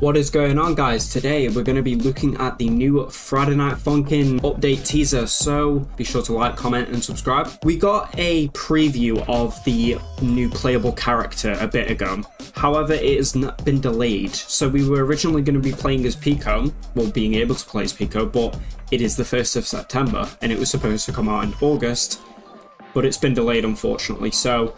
What is going on, guys? Today we're going to be looking at the new Friday Night Funkin' update teaser, so be sure to like, comment and subscribe. We got a preview of the new playable character a bit ago, however it has not been delayed. So we were originally going to be playing as Pico, well, being able to play as Pico, but it is the 1st of September and it was supposed to come out in August, but it's been delayed unfortunately. So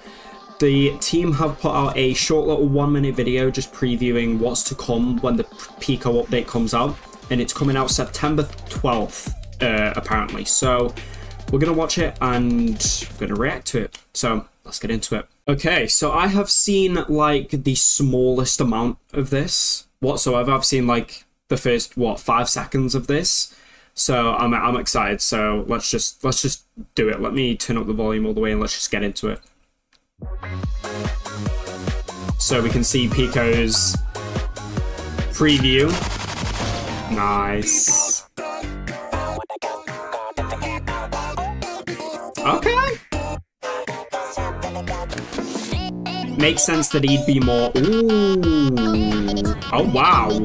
the team have put out a short little 1-minute video just previewing what's to come when the Pico update comes out, and it's coming out September 12th apparently. So we're going to watch it and we're going to react to it. So let's get into it. Okay, so I have seen like the smallest amount of this whatsoever. I've seen like the first, what, 5 seconds of this. So I'm excited. So let's just do it. Let me turn up the volume all the way and let's just get into it. So we can see Pico's preview. Nice. Okay. Makes sense that he'd be more. Ooh. Oh wow.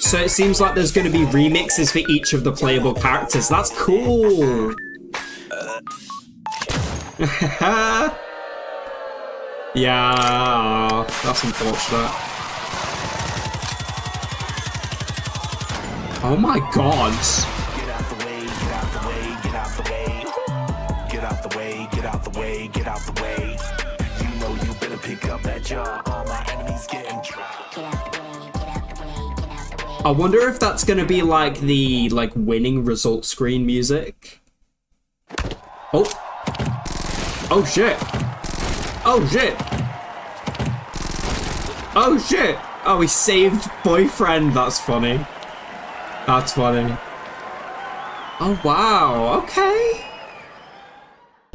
So it seems like there's going to be remixes for each of the playable characters. That's cool. Yeah, that's unfortunate. Oh my god. Get out the way, get out the way, get out the way. Get out the way, get out the way, get out the way. You know you better pick up that jar. All my enemies getting dropped. Get out the way. I wonder if that's gonna be like the winning result screen music. Oh. Oh shit. Oh shit. Oh shit. Oh, he saved Boyfriend. That's funny. That's funny. Oh wow. Okay.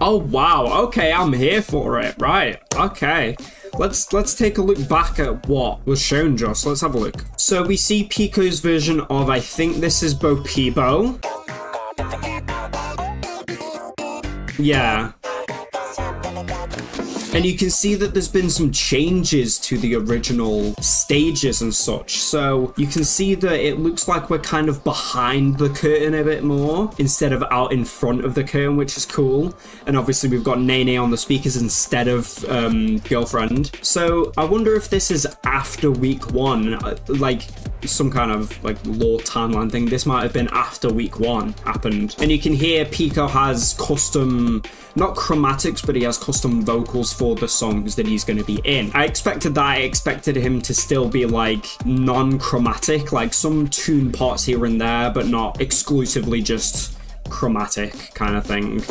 Oh wow. Okay, I'm here for it. Right. Okay. Let's take a look back at what was shown, Josh. Let's have a look. So we see Pico's version of, I think this is Bopeebo. Yeah. And you can see that there's been some changes to the original stages and such. So you can see that it looks like we're kind of behind the curtain a bit more instead of out in front of the curtain, which is cool. And obviously we've got Nene on the speakers instead of Girlfriend. So I wonder if this is after week 1, like some kind of like lore timeline thing. This might have been after week 1 happened. And you can hear Pico has custom, not chromatics, but he has custom vocals for the songs that he's going to be in. I expected that. I expected him to still be like non-chromatic, like some tune parts here and there, but not exclusively just chromatic kind of thing.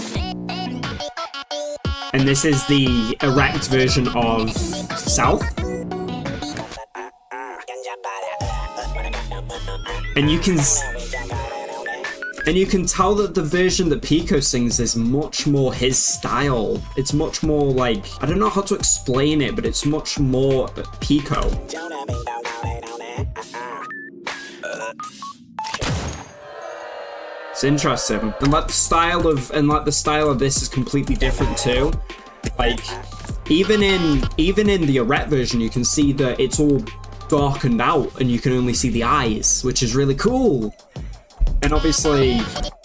And this is the erect version of South. And you can... and you can tell that the version that Pico sings is much more his style. It's much more like, I don't know how to explain it, but it's much more Pico. It's interesting. And like the style of this is completely different too. Like even in the erect version, you can see that it's all darkened out and you can only see the eyes, which is really cool. And obviously,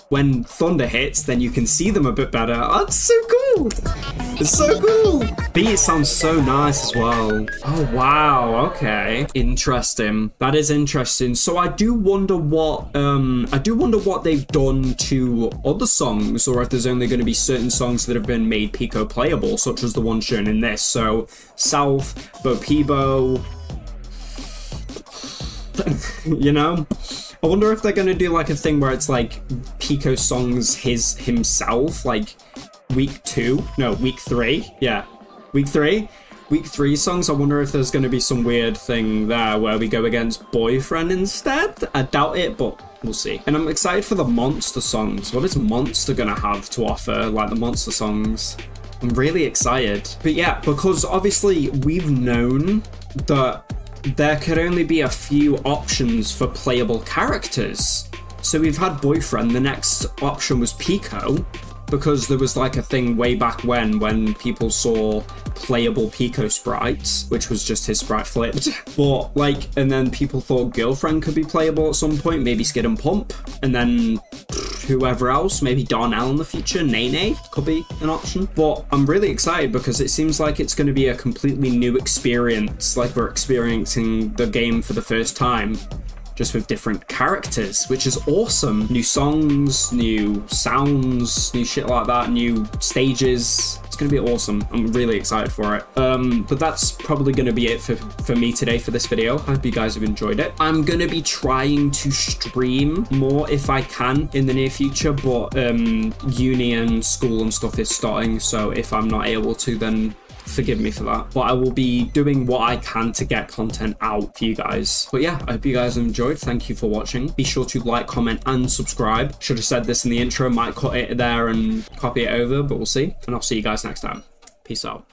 when thunder hits, then you can see them a bit better. Oh, that's so cool! It's so cool! Beat sounds so nice as well. Oh, wow, okay. Interesting. That is interesting. So I do wonder what, they've done to other songs, or if there's only going to be certain songs that have been made Pico playable, such as the one shown in this. So, South, Bopeebo... you know? I wonder if they're going to do like a thing where it's like Pico songs himself, like week 3. Yeah, week 3 songs. I wonder if there's going to be some weird thing there where we go against Boyfriend instead. I doubt it, but we'll see. And I'm excited for the monster songs. What is Monster going to have to offer? Like the monster songs. I'm really excited. But yeah, because obviously we've known that there could only be a few options for playable characters. So we've had Boyfriend, the next option was Pico, because there was like a thing way back when people saw playable Pico sprites, which was just his sprite flipped. But like, and then people thought Girlfriend could be playable at some point, maybe Skid and Pump, and then whoever else, maybe Darnell in the future, Nene could be an option. But I'm really excited because it seems like it's going to be a completely new experience, like we're experiencing the game for the first time, just with different characters, which is awesome. New songs, new sounds, new shit like that, new stages. It's gonna be awesome. I'm really excited for it. But that's probably gonna be it for me today for this video. I hope you guys have enjoyed it. I'm gonna be trying to stream more if I can in the near future, but uni and school and stuff is starting, so if I'm not able to, then forgive me for that. But I will be doing what I can to get content out for you guys. But yeah, I hope you guys enjoyed. Thank you for watching. Be sure to like, comment, and subscribe. Should have said this in the intro. Might cut it there and copy it over, but we'll see. And I'll see you guys next time. Peace out.